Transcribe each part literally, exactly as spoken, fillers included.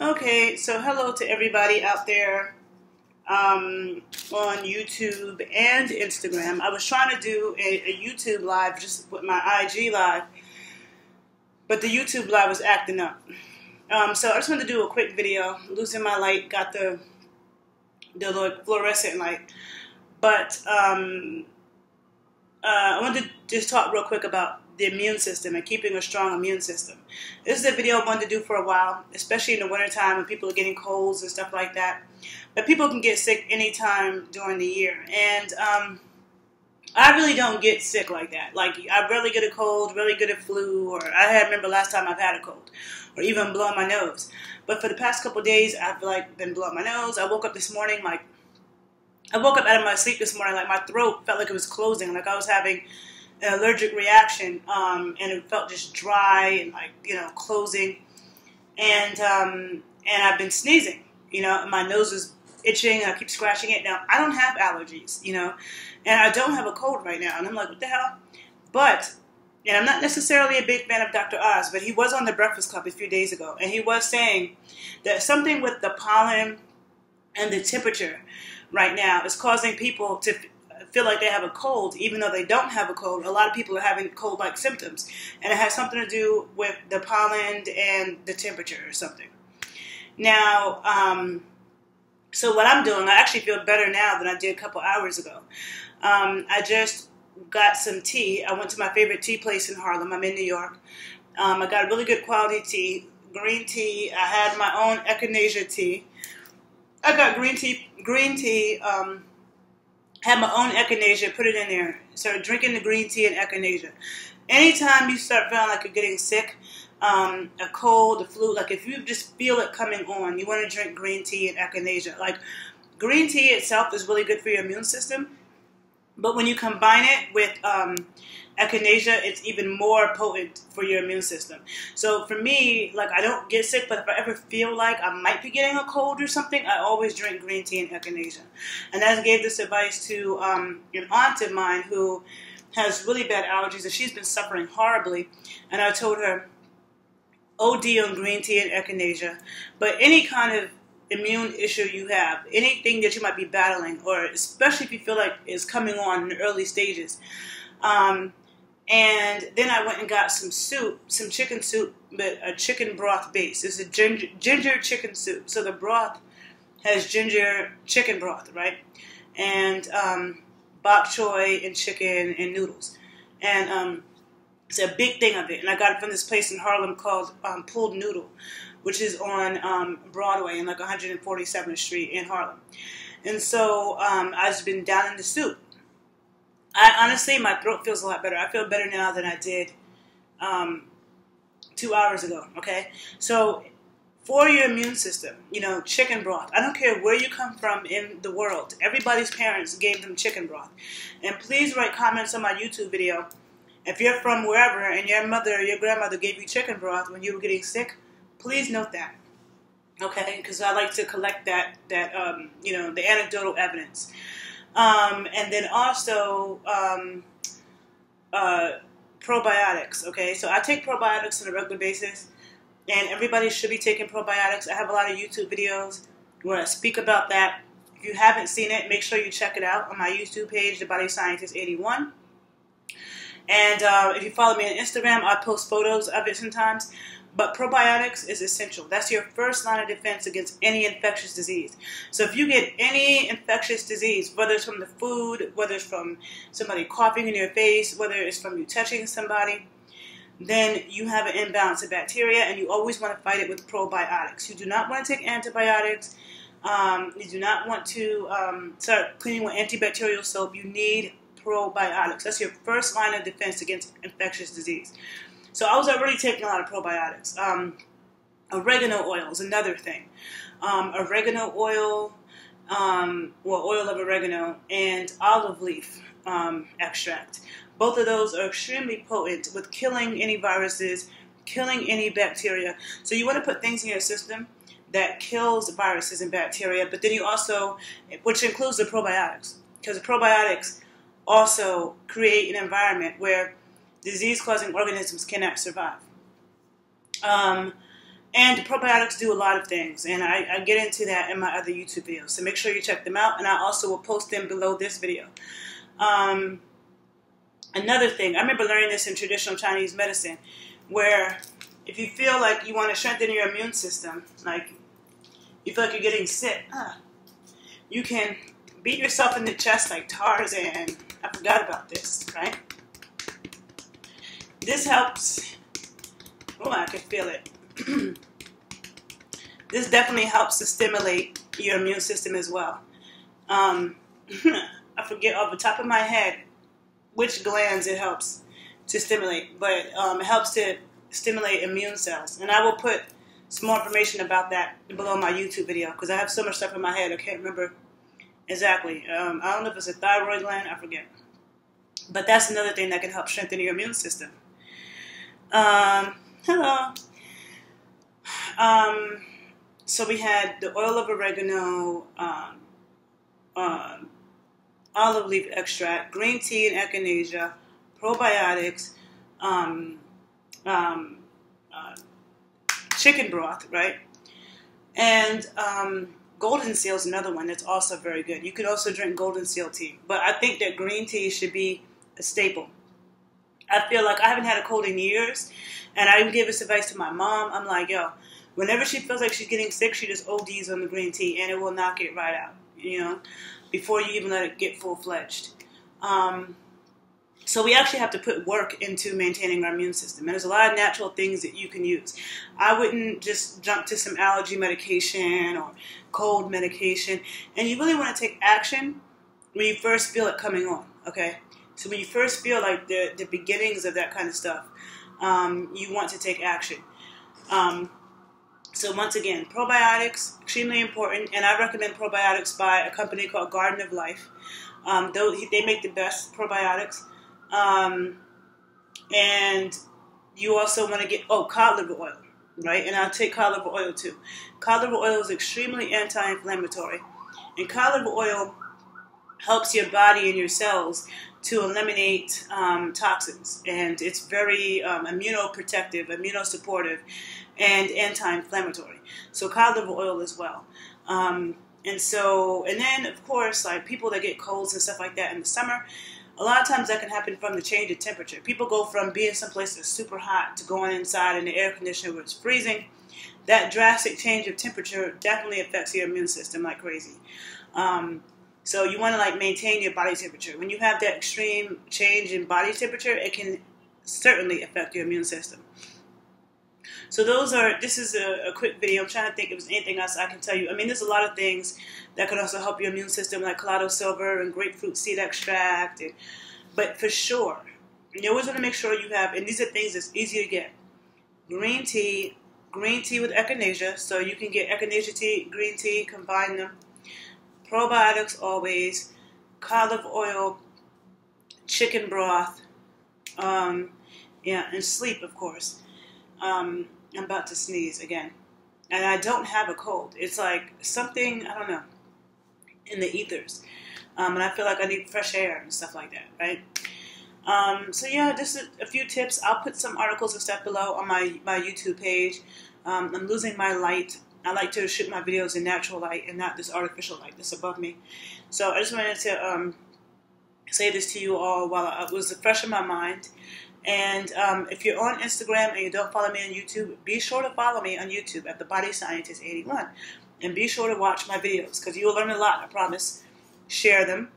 Okay, so hello to everybody out there um, on YouTube and Instagram. I was trying to do a, a YouTube live just with my I G live, but the YouTube live was acting up. Um, so I just wanted to do a quick video. Losing my light, got the the fluorescent light, but um, uh, I wanted to just talk real quick about the immune system and keeping a strong immune system. This is a video I wanted to do for a while, especially in the wintertime when people are getting colds and stuff like that. But people can get sick anytime during the year. And um, I really don't get sick like that. Like, I rarely get a cold, rarely get a flu, or I had, remember last time I've had a cold, or even blowing my nose. But for the past couple of days, I've like been blowing my nose. I woke up this morning, like, I woke up out of my sleep this morning, like my throat felt like it was closing, like I was having an allergic reaction, um, and it felt just dry and like, you know, closing, and um, and I've been sneezing, you know, and my nose is itching, and I keep scratching it. Now, I don't have allergies, you know, and I don't have a cold right now, and I'm like, what the hell? But, and I'm not necessarily a big fan of Doctor Oz, but he was on the Breakfast Club a few days ago, and he was saying that something with the pollen and the temperature right now is causing people to feel like they have a cold, even though they don't have a cold. A lot of people are having cold-like symptoms, and it has something to do with the pollen and the temperature or something. Now, um, so what I'm doing, I actually feel better now than I did a couple hours ago. Um, I just got some tea. I went to my favorite tea place in Harlem. I'm in New York. Um, I got a really good quality tea, green tea. I had my own Echinacea tea. I got green tea, green tea, um, had my own Echinacea, put it in there. Started drinking the green tea and Echinacea. Anytime you start feeling like you're getting sick, um, a cold, a flu, like if you just feel it coming on, you want to drink green tea and Echinacea. Like, green tea itself is really good for your immune system, but when you combine it with um, Echinacea, it's even more potent for your immune system. So for me, like, I don't get sick, but if I ever feel like I might be getting a cold or something, I always drink green tea and Echinacea. And I gave this advice to um, an aunt of mine who has really bad allergies, and she's been suffering horribly. And I told her, O D on green tea and Echinacea, but any kind of immune issue you have, anything that you might be battling, or especially if you feel like it's coming on in the early stages. Um, and then I went and got some soup, some chicken soup, but a chicken broth base. It's a ginger, ginger chicken soup. So the broth has ginger chicken broth, right? And um, bok choy and chicken and noodles. And um, it's a big thing of it. And I got it from this place in Harlem called um, Pulled Noodle, which is on um, Broadway and like one forty-seventh Street in Harlem. And so um, I've just been down in the soup. I honestly, my throat feels a lot better. I feel better now than I did um, two hours ago, okay? So for your immune system, you know, chicken broth. I don't care where you come from in the world. Everybody's parents gave them chicken broth. And please write comments on my YouTube video. If you're from wherever and your mother or your grandmother gave you chicken broth when you were getting sick, please note that, okay? Because I like to collect that, that um, you know, the anecdotal evidence. Um, and then also um, uh, probiotics, okay? So I take probiotics on a regular basis, and everybody should be taking probiotics. I have a lot of YouTube videos where I speak about that. If you haven't seen it, make sure you check it out on my YouTube page, The Body Scientist eighty-one. And uh, if you follow me on Instagram, I post photos of it sometimes. But probiotics is essential. That's your first line of defense against any infectious disease. So if you get any infectious disease, whether it's from the food, whether it's from somebody coughing in your face, whether it's from you touching somebody, then you have an imbalance of bacteria, and you always want to fight it with probiotics. You do not want to take antibiotics. Um, you do not want to um, start cleaning with antibacterial soap. You need probiotics. That's your first line of defense against infectious disease. So I was already taking a lot of probiotics. Um, oregano oil is another thing. Um, oregano oil, um, well, oil of oregano, and olive leaf um, extract. Both of those are extremely potent with killing any viruses, killing any bacteria. So you want to put things in your system that kills viruses and bacteria, but then you also, which includes the probiotics, because the probiotics also create an environment where disease-causing organisms cannot survive. Um, And probiotics do a lot of things, and I, I get into that in my other YouTube videos, so make sure you check them out, and I also will post them below this video. Um, another thing, I remember learning this in traditional Chinese medicine, where if you feel like you want to strengthen your immune system, like you feel like you're getting sick, uh, you can beat yourself in the chest like Tarzan. I forgot about this, right? This helps. Oh, I can feel it. This definitely helps to stimulate your immune system as well. Um, I forget off the top of my head which glands it helps to stimulate, but um, it helps to stimulate immune cells. And I will put some more information about that below my YouTube video, because I have so much stuff in my head I can't remember exactly. Um, I don't know if it's a thyroid gland, I forget. But that's another thing that can help strengthen your immune system. Um, hello. Um, so we had the oil of oregano, um, uh, olive leaf extract, green tea and echinacea, probiotics, um, um, uh, chicken broth, right? And um, golden seal is another one that's also very good. You could also drink golden seal tea, but I think that green tea should be a staple. I feel like I haven't had a cold in years, and I give this advice to my mom. I'm like, yo, whenever she feels like she's getting sick, she just O Ds on the green tea, and it will knock it right out, you know, before you even let it get full-fledged. Um, so we actually have to put work into maintaining our immune system, and there's a lot of natural things that you can use. I wouldn't just jump to some allergy medication or cold medication, and you really want to take action when you first feel it coming on, okay? So when you first feel like the, the beginnings of that kind of stuff, um, you want to take action. Um, so once again, probiotics, extremely important. And I recommend probiotics by a company called Garden of Life. Um, they make the best probiotics. Um, and you also want to get, oh, cod liver oil, right? And I'll take cod liver oil too. Cod liver oil is extremely anti-inflammatory. And cod liver oil helps your body and your cells to eliminate um, toxins, and it's very um, immunoprotective, immunosupportive, and anti-inflammatory. So cod liver oil as well. Um, and so, and then of course, like people that get colds and stuff like that in the summer, a lot of times that can happen from the change of temperature. People go from being someplace that's super hot to going inside in the air conditioner where it's freezing. That drastic change of temperature definitely affects your immune system like crazy. Um, So you want to like maintain your body temperature. When you have that extreme change in body temperature, it can certainly affect your immune system. So those are, this is a, a quick video. I'm trying to think if there's anything else I can tell you. I mean, there's a lot of things that could also help your immune system, like collado silver and grapefruit seed extract. And, but for sure, you always want to make sure you have, and these are things that's easy to get, green tea, green tea with echinacea. So you can get echinacea tea, green tea, combine them. Probiotics always, cod liver oil, chicken broth, um, yeah, and sleep, of course. Um, I'm about to sneeze again. And I don't have a cold. It's like something, I don't know, in the ethers. Um, and I feel like I need fresh air and stuff like that, right? Um, so yeah, just a, a few tips. I'll put some articles and stuff below on my, my YouTube page. Um, I'm losing my light. I like to shoot my videos in natural light and not this artificial light that's above me. So I just wanted to um, say this to you all while it was fresh in my mind. And um, if you're on Instagram and you don't follow me on YouTube, be sure to follow me on YouTube at The Body Scientist eighty-one. And be sure to watch my videos because you will learn a lot, I promise. Share them.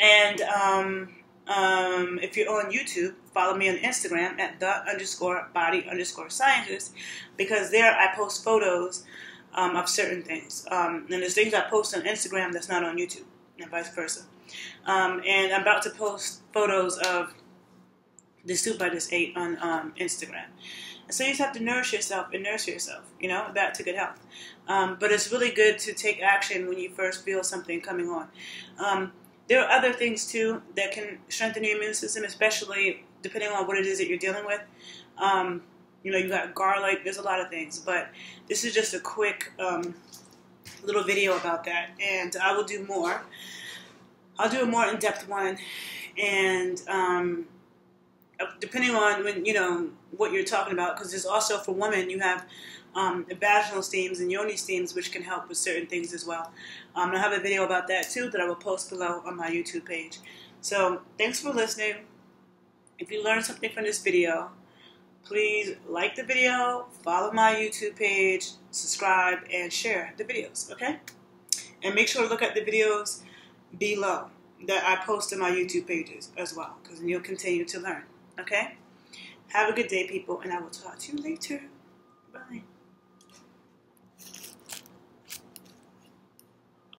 And um, um, if you're on YouTube, follow me on Instagram at the underscore body underscore scientist, because there I post photos um, of certain things. Um, and there's things I post on Instagram that's not on YouTube, and vice versa. Um, and I'm about to post photos of the soup I just ate on um, Instagram. And so you just have to nourish yourself and nurture yourself, you know, back to good health. Um, but it's really good to take action when you first feel something coming on. Um, there are other things, too, that can strengthen your immune system, especially depending on what it is that you're dealing with. Um, you know, you got garlic, there's a lot of things, but this is just a quick um, little video about that, and I will do more. I'll do a more in-depth one, and um, depending on when, you know, what you're talking about, because there's also, for women, you have um, vaginal steams and yoni steams, which can help with certain things as well. Um, I have a video about that too that I will post below on my YouTube page. So thanks for listening. If you learned something from this video, please like the video, follow my YouTube page, subscribe, and share the videos, okay? And make sure to look at the videos below that I post on my YouTube pages as well, because you'll continue to learn, okay? Have a good day, people, and I will talk to you later. Bye.